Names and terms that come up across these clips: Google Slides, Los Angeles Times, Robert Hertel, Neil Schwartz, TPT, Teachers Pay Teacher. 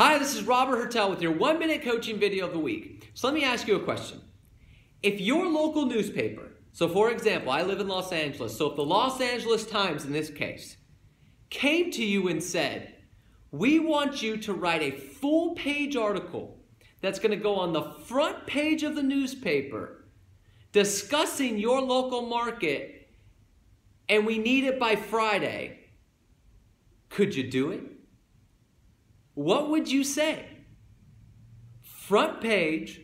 Hi, this is Robert Hertel with your 1-minute coaching video of the week. So let me ask you a question. If your local newspaper, so for example, I live in Los Angeles, so if the Los Angeles Times in this case came to you and said, we want you to write a full-page article that's going to go on the front page of the newspaper discussing your local market and we need it by Friday, could you do it? What would you say? Front page,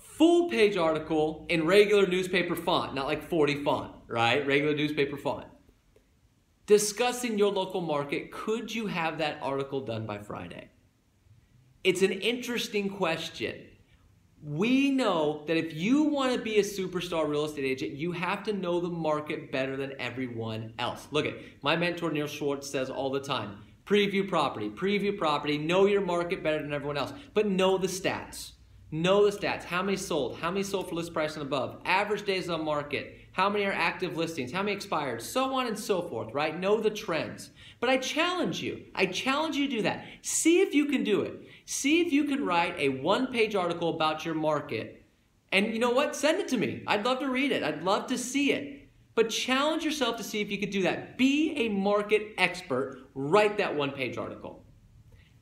full page article in regular newspaper font, not like 40 font, right? Regular newspaper font. Discussing your local market, could you have that article done by Friday? It's an interesting question. We know that if you want to be a superstar real estate agent, you have to know the market better than everyone else. Look at my mentor, Neil Schwartz, says all the time, preview property, know your market better than everyone else, but know the stats. Know the stats, how many sold for list price and above, average days on market, how many are active listings, how many expired, so on and so forth, right? Know the trends. But I challenge you to do that. See if you can do it. See if you can write a one-page article about your market. And you know what, send it to me. I'd love to read it, I'd love to see it. But challenge yourself to see if you could do that. Be a market expert. Write that one-page article.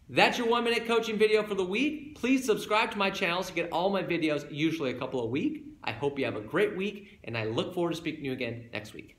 That's your 1-minute coaching video for the week. Please subscribe to my channel to get all my videos, usually a couple a week. I hope you have a great week, and I look forward to speaking to you again next week.